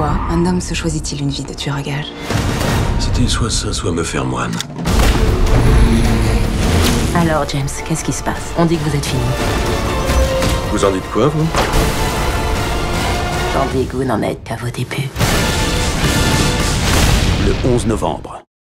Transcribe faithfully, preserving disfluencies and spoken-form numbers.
Pourquoi un homme se choisit-il une vie de tueur à gages? C'était soit ça, soit me faire moine. Alors, James, qu'est-ce qui se passe? On dit que vous êtes fini. Vous en dites quoi, vous? J'en dis que vous n'en êtes qu'à vos débuts. Le onze novembre.